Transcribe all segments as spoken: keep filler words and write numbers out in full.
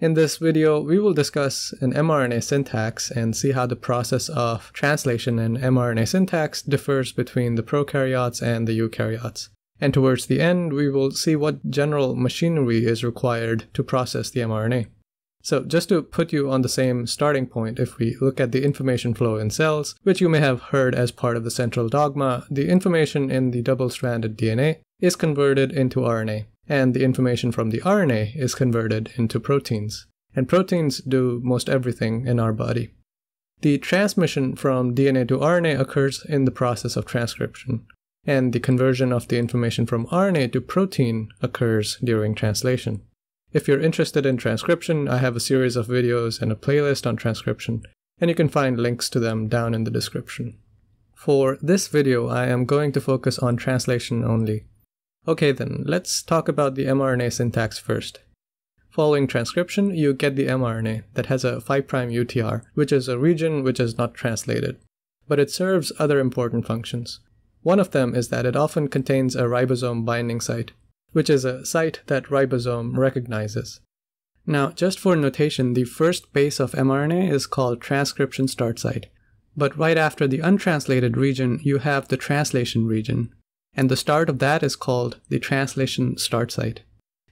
In this video, we will discuss an mRNA syntax and see how the process of translation in mRNA syntax differs between the prokaryotes and the eukaryotes. And towards the end, we will see what general machinery is required to process the mRNA. So just to put you on the same starting point, if we look at the information flow in cells, which you may have heard as part of the central dogma, the information in the double-stranded D N A is converted into R N A, and the information from the R N A is converted into proteins. And proteins do most everything in our body. The transmission from D N A to R N A occurs in the process of transcription, and the conversion of the information from R N A to protein occurs during translation. If you're interested in transcription, I have a series of videos and a playlist on transcription, and you can find links to them down in the description. For this video, I am going to focus on translation only. Okay then, let's talk about the mRNA syntax first. Following transcription, you get the mRNA that has a five prime U T R, which is a region which is not translated, but it serves other important functions. One of them is that it often contains a ribosome binding site, which is a site that ribosome recognizes. Now, just for notation, the first base of mRNA is called transcription start site, but right after the untranslated region, you have the translation region, and the start of that is called the translation start site.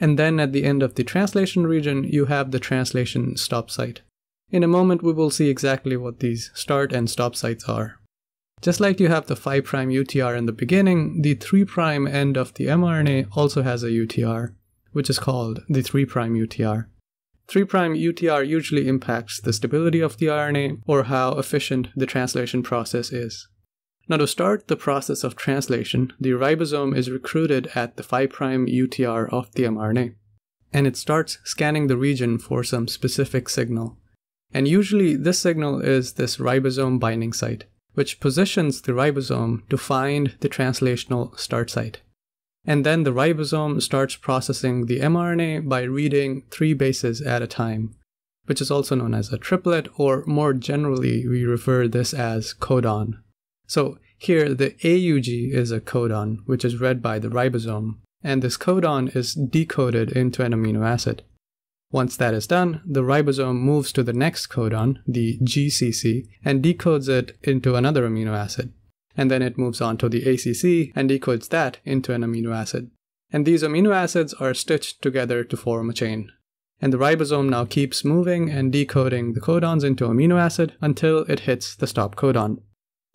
And then at the end of the translation region, you have the translation stop site. In a moment, we will see exactly what these start and stop sites are. Just like you have the five prime U T R in the beginning, the three prime end of the mRNA also has a U T R, which is called the three prime U T R. three prime U T R usually impacts the stability of the R N A or how efficient the translation process is. Now, to start the process of translation, the ribosome is recruited at the five prime U T R of the mRNA, and it starts scanning the region for some specific signal. And usually this signal is this ribosome binding site, which positions the ribosome to find the translational start site. And then the ribosome starts processing the mRNA by reading three bases at a time, which is also known as a triplet, or more generally, we refer this as codon. So here, the A U G is a codon, which is read by the ribosome, and this codon is decoded into an amino acid. Once that is done, the ribosome moves to the next codon, the G C C, and decodes it into another amino acid. And then it moves on to the A C C and decodes that into an amino acid. And these amino acids are stitched together to form a chain. And the ribosome now keeps moving and decoding the codons into amino acid until it hits the stop codon.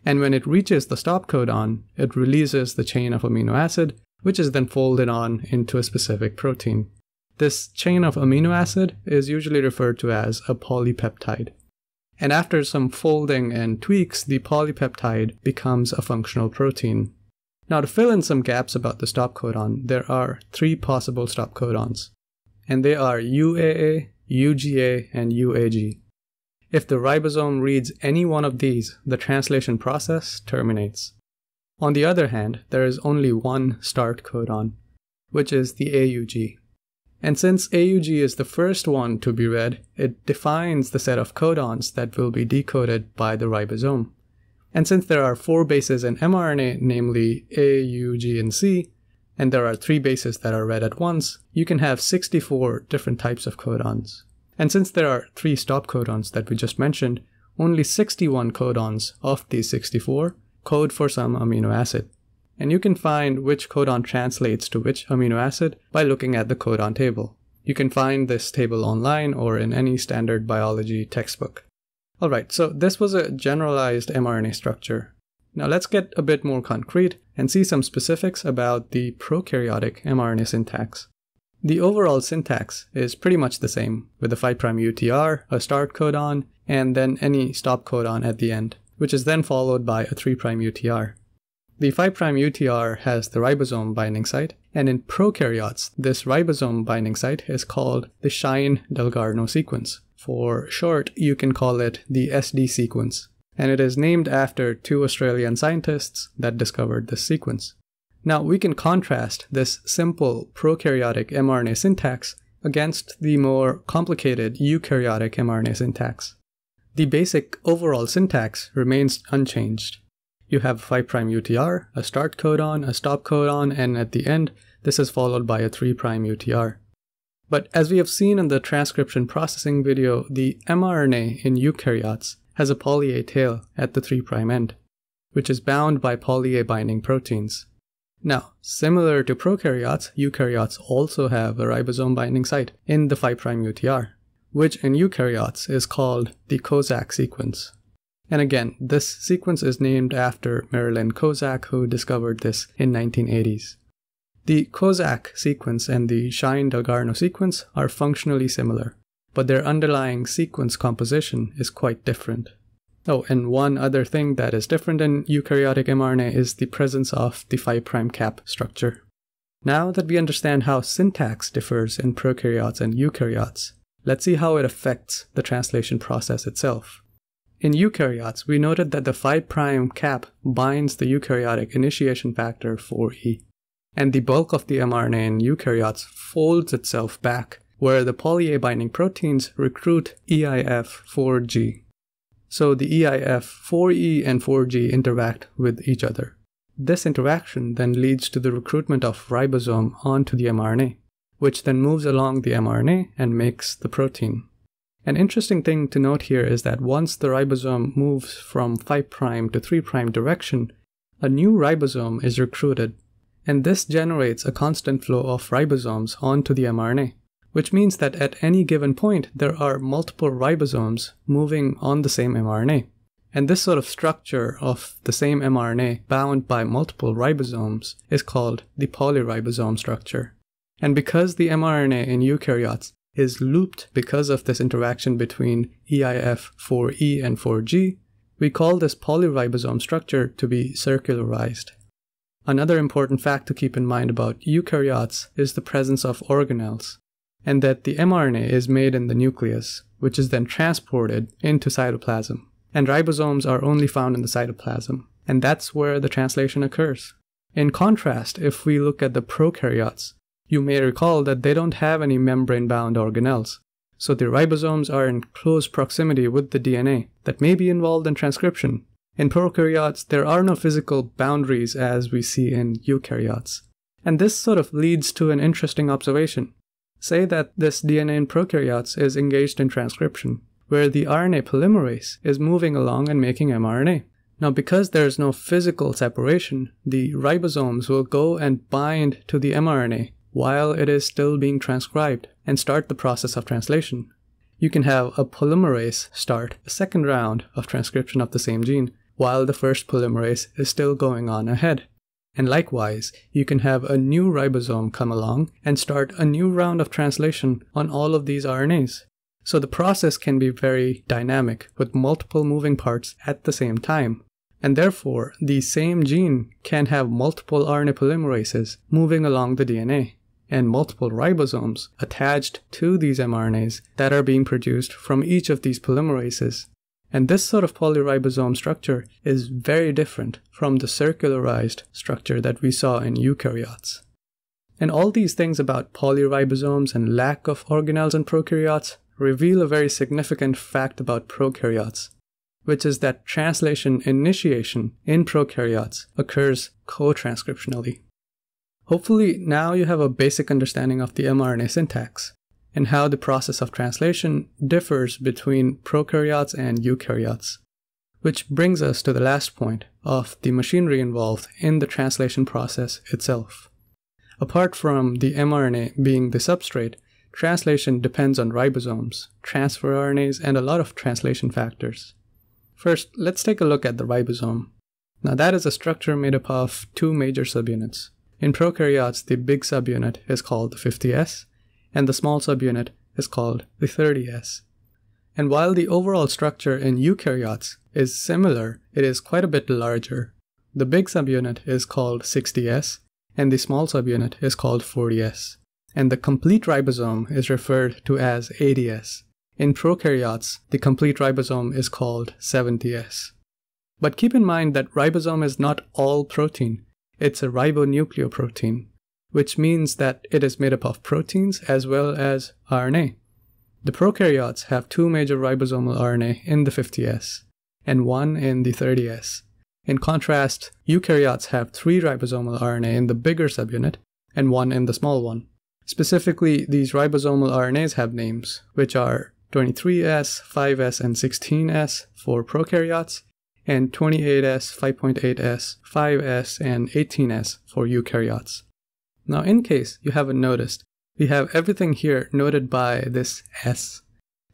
And when it reaches the stop codon, it releases the chain of amino acid, which is then folded on into a specific protein. This chain of amino acid is usually referred to as a polypeptide. And after some folding and tweaks, the polypeptide becomes a functional protein. Now, to fill in some gaps about the stop codon, there are three possible stop codons, and they are U A A, U G A, and U A G. If the ribosome reads any one of these, the translation process terminates. On the other hand, there is only one start codon, which is the A U G. And since A U G is the first one to be read, it defines the set of codons that will be decoded by the ribosome. And since there are four bases in mRNA, namely A, U, G, and C, and there are three bases that are read at once, you can have sixty-four different types of codons. And since there are three stop codons that we just mentioned, only sixty-one codons of these sixty-four code for some amino acid. And you can find which codon translates to which amino acid by looking at the codon table. You can find this table online or in any standard biology textbook. Alright, so this was a generalized mRNA structure. Now let's get a bit more concrete and see some specifics about the prokaryotic mRNA syntax. The overall syntax is pretty much the same, with a five prime U T R, a start codon, and then any stop codon at the end, which is then followed by a three prime U T R. The five prime U T R has the ribosome binding site, and in prokaryotes, this ribosome binding site is called the Shine-Dalgarno sequence. For short, you can call it the S D sequence, and it is named after two Australian scientists that discovered this sequence. Now, we can contrast this simple prokaryotic mRNA syntax against the more complicated eukaryotic mRNA syntax. The basic overall syntax remains unchanged. You have a five prime U T R, a start codon, a stop codon, and at the end, this is followed by a three prime U T R. But as we have seen in the transcription processing video, the mRNA in eukaryotes has a poly-A tail at the three prime end, which is bound by poly-A binding proteins. Now, similar to prokaryotes, eukaryotes also have a ribosome binding site in the five prime U T R, which in eukaryotes is called the Kozak sequence. And again, this sequence is named after Marilyn Kozak, who discovered this in the nineteen eighties. The Kozak sequence and the Shine-Dalgarno sequence are functionally similar, but their underlying sequence composition is quite different. Oh, and one other thing that is different in eukaryotic mRNA is the presence of the five prime cap structure. Now that we understand how syntax differs in prokaryotes and eukaryotes, let's see how it affects the translation process itself. In eukaryotes, we noted that the five prime cap binds the eukaryotic initiation factor four E. And the bulk of the mRNA in eukaryotes folds itself back, where the poly-A binding proteins recruit e I F four G. So the e I F four E and four G interact with each other. This interaction then leads to the recruitment of ribosome onto the mRNA, which then moves along the mRNA and makes the protein. An interesting thing to note here is that once the ribosome moves from five prime to three prime direction, a new ribosome is recruited, and this generates a constant flow of ribosomes onto the mRNA, which means that at any given point there are multiple ribosomes moving on the same mRNA. And this sort of structure of the same mRNA bound by multiple ribosomes is called the polyribosome structure. And because the mRNA in eukaryotes is looped because of this interaction between e I F four E and four G, we call this polyribosome structure to be circularized. Another important fact to keep in mind about eukaryotes is the presence of organelles, and that the mRNA is made in the nucleus, which is then transported into cytoplasm. And ribosomes are only found in the cytoplasm, and that's where the translation occurs. In contrast, if we look at the prokaryotes, you may recall that they don't have any membrane-bound organelles, so the ribosomes are in close proximity with the D N A that may be involved in transcription. In prokaryotes, there are no physical boundaries as we see in eukaryotes. And this sort of leads to an interesting observation. Say that this D N A in prokaryotes is engaged in transcription, where the R N A polymerase is moving along and making mRNA. Now, because there is no physical separation, the ribosomes will go and bind to the mRNA while it is still being transcribed and start the process of translation. You can have a polymerase start a second round of transcription of the same gene, while the first polymerase is still going on ahead. And likewise, you can have a new ribosome come along and start a new round of translation on all of these R N As. So the process can be very dynamic with multiple moving parts at the same time. And therefore, the same gene can have multiple R N A polymerases moving along the D N A and multiple ribosomes attached to these mRNAs that are being produced from each of these polymerases. And this sort of polyribosome structure is very different from the circularized structure that we saw in eukaryotes. And all these things about polyribosomes and lack of organelles in prokaryotes reveal a very significant fact about prokaryotes, which is that translation initiation in prokaryotes occurs co-transcriptionally. Hopefully now you have a basic understanding of the mRNA syntax, and how the process of translation differs between prokaryotes and eukaryotes. Which brings us to the last point of the machinery involved in the translation process itself. Apart from the mRNA being the substrate, translation depends on ribosomes, transfer R N As, and a lot of translation factors. First, let's take a look at the ribosome. Now, that is a structure made up of two major subunits. In prokaryotes, the big subunit is called the fifty S, and the small subunit is called the thirty S. And while the overall structure in eukaryotes is similar, it is quite a bit larger. The big subunit is called sixty S, and the small subunit is called forty S. And the complete ribosome is referred to as eighty S. In prokaryotes, the complete ribosome is called seventy S. But keep in mind that ribosome is not all protein, it's a ribonucleoprotein, which means that it is made up of proteins as well as R N A. The prokaryotes have two major ribosomal R N A in the fifty S and one in the thirty S. In contrast, eukaryotes have three ribosomal R N A in the bigger subunit and one in the small one. Specifically, these ribosomal R N As have names, which are twenty-three S, five S, and sixteen S for prokaryotes, and twenty-eight S, five point eight S, five S, and eighteen S for eukaryotes. Now, in case you haven't noticed, we have everything here noted by this S.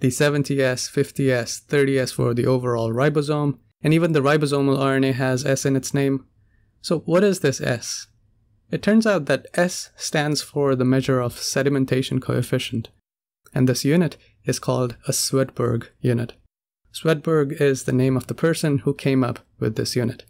The seventy S, fifty S, thirty S for the overall ribosome, and even the ribosomal R N A has S in its name. So what is this S? It turns out that S stands for the measure of sedimentation coefficient, and this unit is called a Svedberg unit. Svedberg is the name of the person who came up with this unit.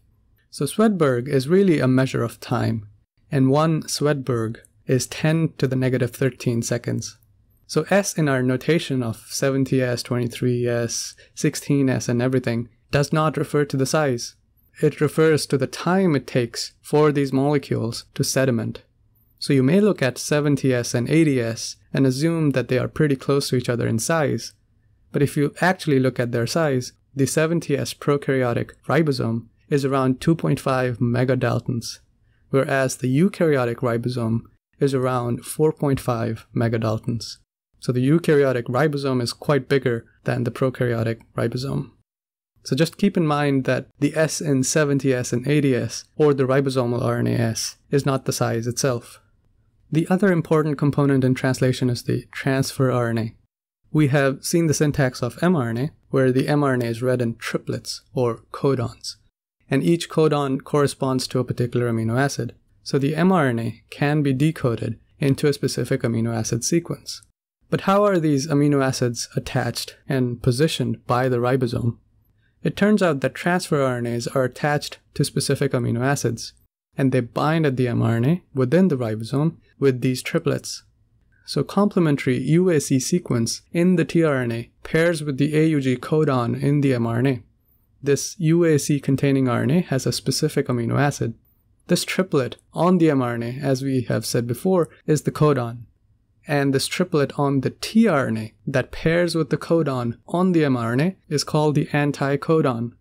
So Svedberg is really a measure of time, and one Svedberg is ten to the negative thirteen seconds. So S in our notation of seventy S, twenty-three S, sixteen S, and everything does not refer to the size. It refers to the time it takes for these molecules to sediment. So you may look at seventy S and eighty S and assume that they are pretty close to each other in size, but if you actually look at their size, the seventy S prokaryotic ribosome is around two point five megadaltons, whereas the eukaryotic ribosome is around four point five megadaltons. So the eukaryotic ribosome is quite bigger than the prokaryotic ribosome. So just keep in mind that the S in seventy S and eighty S, or the ribosomal R N A S, is not the size itself. The other important component in translation is the transfer R N A. We have seen the syntax of mRNA, where the mRNA is read in triplets, or codons, and each codon corresponds to a particular amino acid. So the mRNA can be decoded into a specific amino acid sequence. But how are these amino acids attached and positioned by the ribosome? It turns out that transfer R N As are attached to specific amino acids, and they bind at the mRNA within the ribosome with these triplets. So complementary U A C sequence in the tRNA pairs with the A U G codon in the mRNA. This U A C-containing R N A has a specific amino acid. This triplet on the mRNA, as we have said before, is the codon. And this triplet on the tRNA that pairs with the codon on the mRNA is called the anticodon.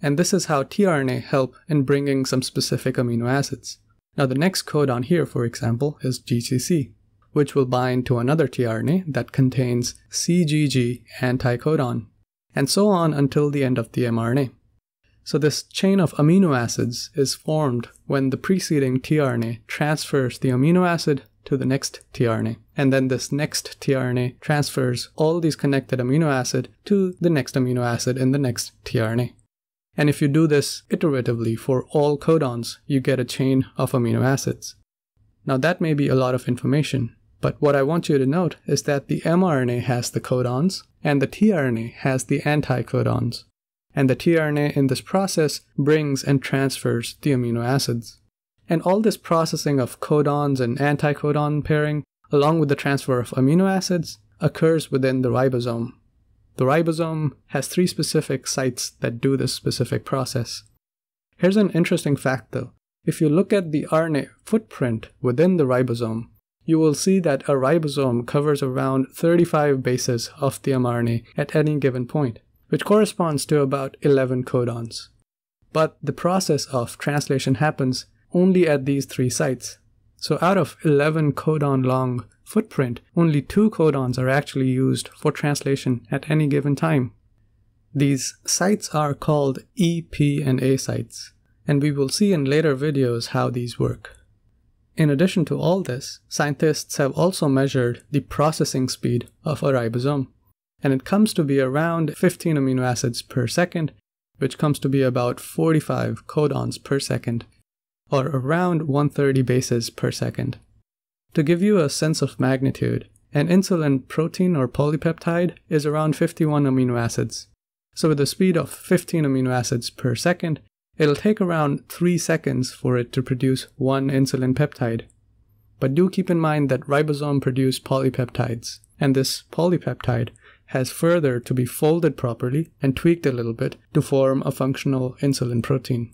And this is how tRNA help in bringing some specific amino acids. Now the next codon here, for example, is G C C, which will bind to another tRNA that contains C G G anticodon, and so on until the end of the mRNA. So this chain of amino acids is formed when the preceding tRNA transfers the amino acid to the next tRNA, and then this next tRNA transfers all these connected amino acid to the next amino acid in the next tRNA. And if you do this iteratively for all codons, you get a chain of amino acids. Now that may be a lot of information, but what I want you to note is that the mRNA has the codons, and the tRNA has the anticodons, and the tRNA in this process brings and transfers the amino acids. And all this processing of codons and anticodon pairing, along with the transfer of amino acids, occurs within the ribosome. The ribosome has three specific sites that do this specific process. Here's an interesting fact though. If you look at the R N A footprint within the ribosome, you will see that a ribosome covers around thirty-five bases of the mRNA at any given point, which corresponds to about eleven codons. But the process of translation happens only at these three sites. So out of eleven codon long footprint, only two codons are actually used for translation at any given time. These sites are called E, P, and A sites, and we will see in later videos how these work. In addition to all this, scientists have also measured the processing speed of a ribosome, and it comes to be around fifteen amino acids per second, which comes to be about forty-five codons per second, or around one hundred thirty bases per second. To give you a sense of magnitude, an insulin protein or polypeptide is around fifty-one amino acids. So with a speed of fifteen amino acids per second, it'll take around three seconds for it to produce one insulin peptide. But do keep in mind that ribosome produce polypeptides, and this polypeptide has further to be folded properly and tweaked a little bit to form a functional insulin protein.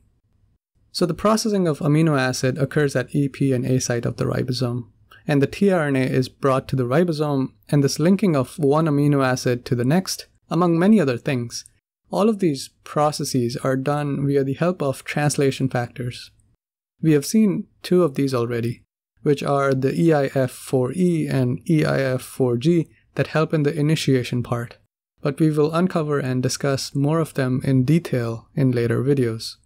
So the processing of amino acid occurs at E, P, and A site of the ribosome, and the tRNA is brought to the ribosome, and this linking of one amino acid to the next, among many other things, all of these processes are done via the help of translation factors. We have seen two of these already. which are the e I F four E and e I F four G that help in the initiation part, but we will uncover and discuss more of them in detail in later videos.